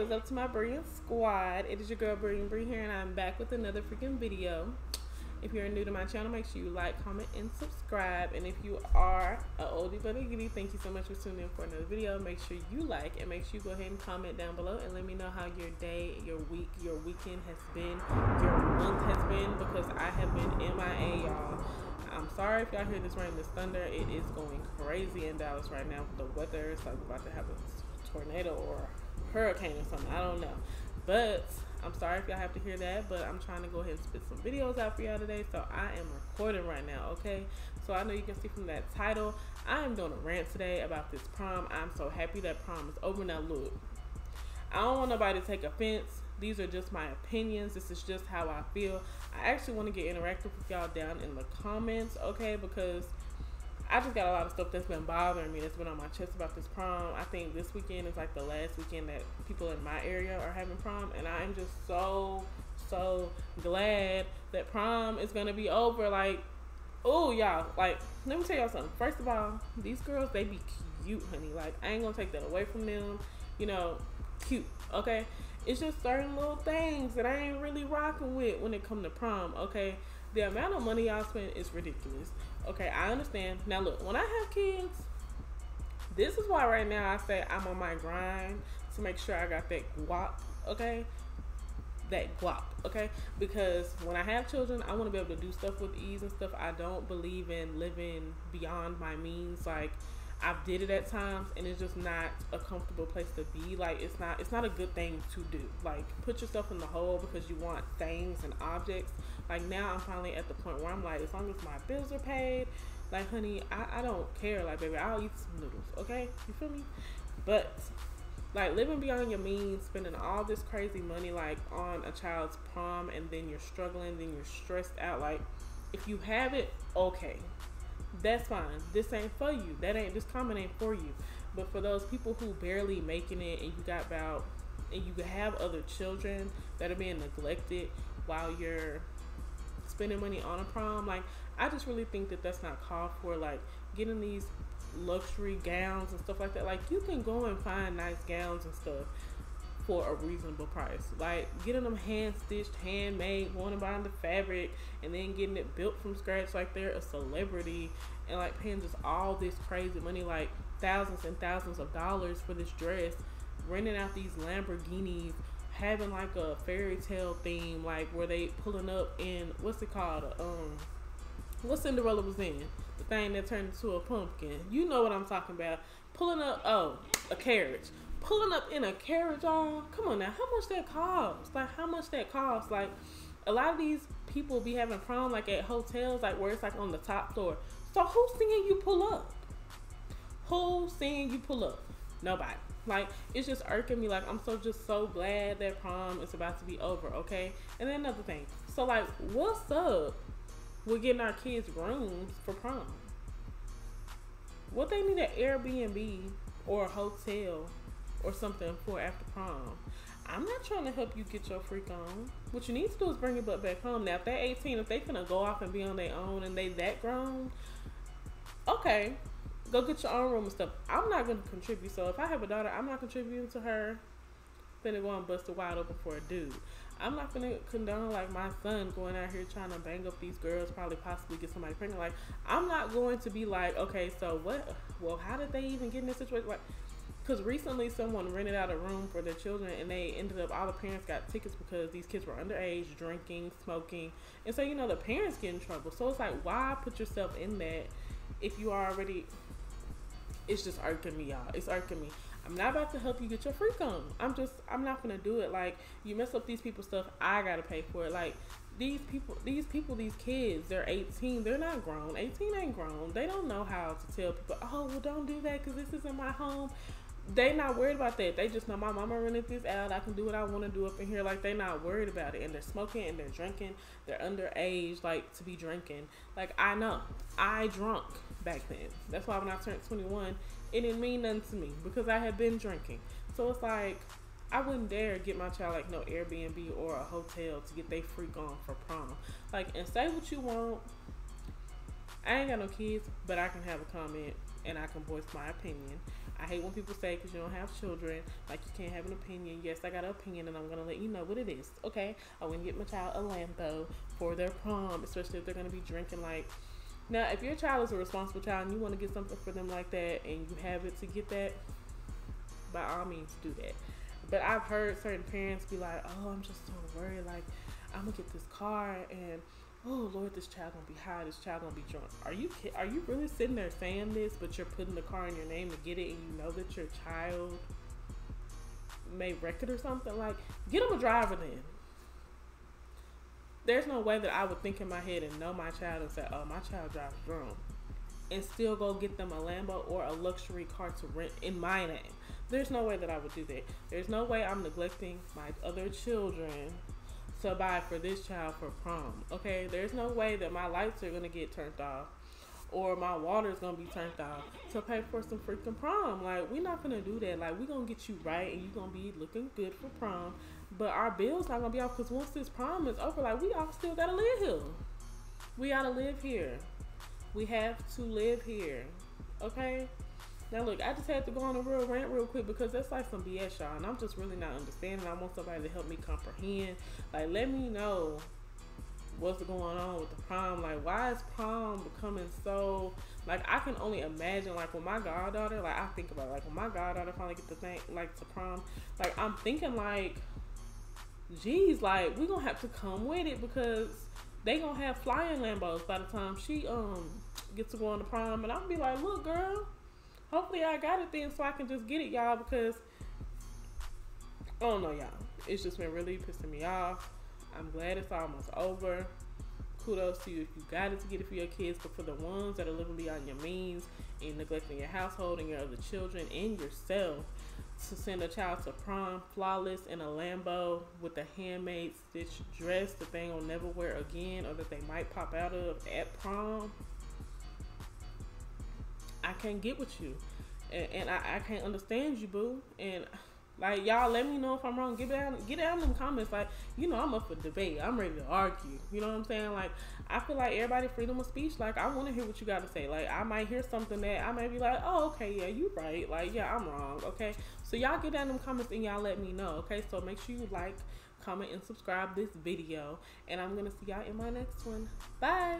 What is up to my Brilliant Squad? It is your girl Brilliant Bree here, and I'm back with another freaking video. If you're new to my channel, make sure you like, comment, and subscribe. And if you are an oldie but a goodie, thank you so much for tuning in for another video. Make sure you like and make sure you go ahead and comment down below and let me know how your day, your week, your weekend has been, your month has been, because I have been MIA, y'all. I'm sorry if y'all hear this rain, this thunder. It is going crazy in Dallas right now. The weather is like about to have a tornado or hurricane or something, I don't know, but I'm sorry if y'all have to hear that. But I'm trying to go ahead and spit some videos out for y'all today, so I am recording right now, okay? So I know you can see from that title, I am doing a rant today about this prom. I'm so happy that prom is over. Now look, I don't want nobody to take offense. These are just my opinions. This is just how I feel. I actually want to get interactive with y'all down in the comments, okay? Because I just got a lot of stuff that's been bothering me, that's been on my chest about this prom. I think this weekend is like the last weekend that people in my area are having prom, and I am just so glad that prom is gonna be over. Like, oh y'all, like, let me tell y'all something. First of all, these girls, they be cute, honey. Like, I ain't gonna take that away from them, you know, cute, okay? It's just certain little things that I ain't really rocking with when it come to prom, okay? The amount of money y'all spend is ridiculous. Okay, I understand. Now look, when I have kids, this is why right now I say I'm on my grind to make sure I got that guap, okay? That guap, okay? Because when I have children, I want to be able to do stuff with ease and stuff. I don't believe in living beyond my means. Like, I've did it at times, and it's just not a comfortable place to be. Like, it's not a good thing to do. Like, put yourself in the hole because you want things and objects. Like, now I'm finally at the point where I'm like, as long as my bills are paid, like, honey, I don't care. Like, baby, I'll eat some noodles, okay? You feel me? But like, living beyond your means, spending all this crazy money like on a child's prom, and then you're struggling, then you're stressed out. Like, if you have it, okay, that's fine. This ain't for you. This comment ain't for you. But for those people who barely making it, and you have other children that are being neglected while you're spending money on a prom, like, I just really think that that's not called for. Like, getting these luxury gowns and stuff like that, like, you can go and find nice gowns and stuff for a reasonable price. Like, getting them hand stitched, handmade, going and buying the fabric and then getting it built from scratch like they're a celebrity, and like paying just all this crazy money, like thousands and thousands of dollars for this dress, renting out these Lamborghinis, having like a fairy tale theme, like where they pulling up in, what's it called, what Cinderella was in, the thing that turned into a pumpkin, you know what I'm talking about, pulling up, oh, a carriage, pulling up in a carriage, y'all. Come on now, how much that costs? Like, how much that costs? Like, a lot of these people be having prom like at hotels, like where it's like on the top floor. So who's seeing you pull up? Who's seeing you pull up? Nobody. Like, it's just irking me. Like, I'm so glad that prom is about to be over, okay? And then another thing, so like, what's up with getting our kids rooms for prom? What they need an Airbnb or a hotel or something for after prom? I'm not trying to help you get your freak on. What you need to do is bring your butt back home. Now if they're 18, if they finna go off and be on their own and they that grown, okay, go get your own room and stuff. I'm not gonna contribute. So if I have a daughter, I'm not contributing to her finna go and bust a wide open for a dude. I'm not gonna condone like my son going out here trying to bang up these girls, probably possibly get somebody pregnant. Like, I'm not going to be like, okay, so what, well, how did they even get in this situation? Like, because recently someone rented out a room for their children, and they ended up, all the parents got tickets because these kids were underage, drinking, smoking, and so, you know, the parents get in trouble. So it's like, why put yourself in that if you are already? It's just irking me, y'all. It's irking me. I'm not about to help you get your freak on. I'm not gonna do it. Like, you mess up these people's stuff, I gotta pay for it. Like, these kids, they're 18. They're not grown. 18 ain't grown. They don't know how to tell people, oh, well, don't do that because this isn't my home. They not worried about that. They just know, my mama rented this out, I can do what I want to do up in here. Like, they not worried about it. And they're smoking and they're drinking. They're underage, like, to be drinking. Like, I know. I drunk back then. That's why when I turned 21, it didn't mean nothing to me because I had been drinking. So it's like, I wouldn't dare get my child like no Airbnb or a hotel to get they freak on for prom. Like, and say what you want. I ain't got no kids, but I can have a comment and I can voice my opinion. I hate when people say, because you don't have children, like you can't have an opinion. Yes, I got an opinion, and I'm going to let you know what it is. Okay, I wouldn't get my child a Lambo for their prom, especially if they're going to be drinking. Like, now, if your child is a responsible child and you want to get something for them like that, and you have it to get that, by all means, do that. But I've heard certain parents be like, oh, I'm just so worried, like, I'm going to get this car, and oh Lord, this child gonna be high, this child gonna be drunk. Are you really sitting there saying this, but you're putting the car in your name to get it, and you know that your child may wreck it or something? Like, get them a driver then. There's no way that I would think in my head and know my child and say, oh, my child drives drunk, and still go get them a Lambo or a luxury car to rent in my name. There's no way that I would do that. There's no way I'm neglecting my other children to buy for this child for prom. Okay, there's no way that my lights are gonna get turned off or my water's gonna be turned off to pay for some freaking prom. Like, we're not gonna do that. Like, we're gonna get you right and you're gonna be looking good for prom, but our bills not gonna be off, because once this prom is over, like, we all still gotta live here. We gotta live here. We have to live here. Okay? Now look, I just had to go on a real rant real quick, because that's like some BS, y'all, and I'm just really not understanding. I want somebody to help me comprehend. Like, let me know what's going on with the prom. Like, why is prom becoming so, like, I can only imagine, like, when my goddaughter, like, I think about it, like, when my goddaughter finally get to think, like, to prom, like, I'm thinking, like, geez, like, we gonna have to come with it, because they gonna have flying Lambos by the time she gets to go on the prom, and I'm gonna be like, look, girl, hopefully I got it then, so I can just get it, y'all, because I don't know, y'all. It's just been really pissing me off. I'm glad it's almost over. Kudos to you if you got it to get it for your kids, but for the ones that are living beyond your means and neglecting your household and your other children and yourself to send a child to prom flawless in a Lambo with a handmade stitch dress that they will never wear again, or that they might pop out of at prom, I can't get with you, and I can't understand you, boo. And like, y'all, let me know if I'm wrong. Get down in the comments. Like, you know, I'm up for debate. I'm ready to argue. You know what I'm saying? Like, I feel like everybody freedom of speech. Like, I want to hear what you got to say. Like, I might hear something that I might be like, oh, okay, yeah, you right. Like, yeah, I'm wrong. Okay, so y'all get down in the comments and y'all let me know. Okay, so make sure you like, comment, and subscribe this video, and I'm gonna see y'all in my next one. Bye.